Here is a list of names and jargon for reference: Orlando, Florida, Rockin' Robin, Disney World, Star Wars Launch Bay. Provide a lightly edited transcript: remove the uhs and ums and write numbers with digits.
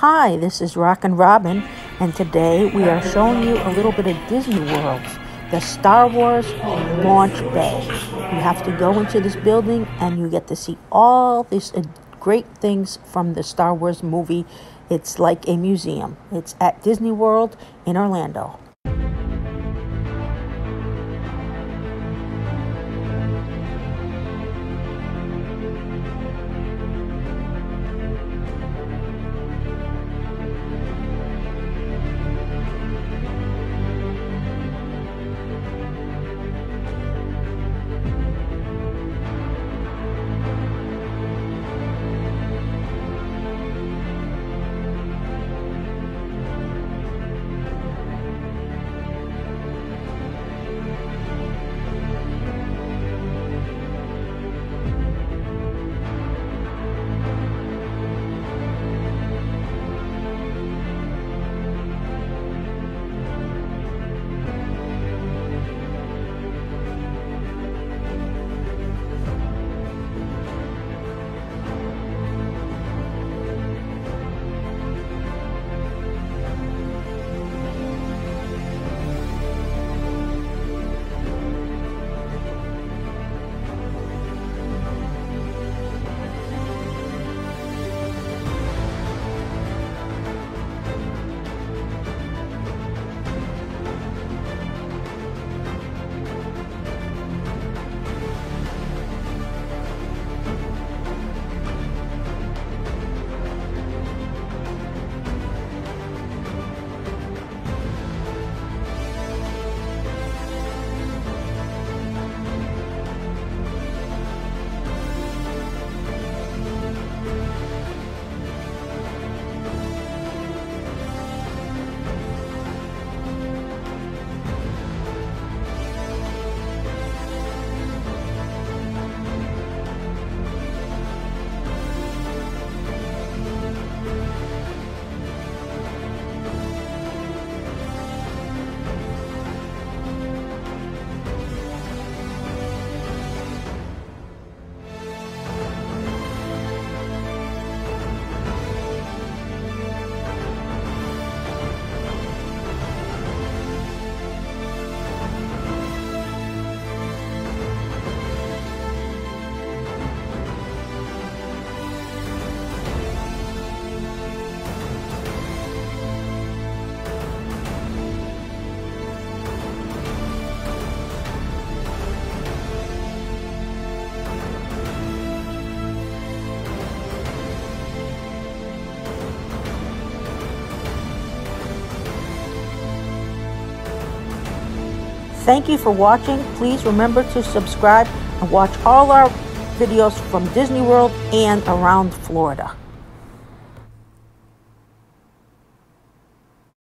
Hi, this is Rockin' Robin, and today we are showing you a little bit of Disney World, the Star Wars Launch Bay. You have to go into this building and you get to see all these great things from the Star Wars movie. It's like a museum. It's at Disney World in Orlando. Thank you for watching. Please remember to subscribe and watch all our videos from Disney World and around Florida.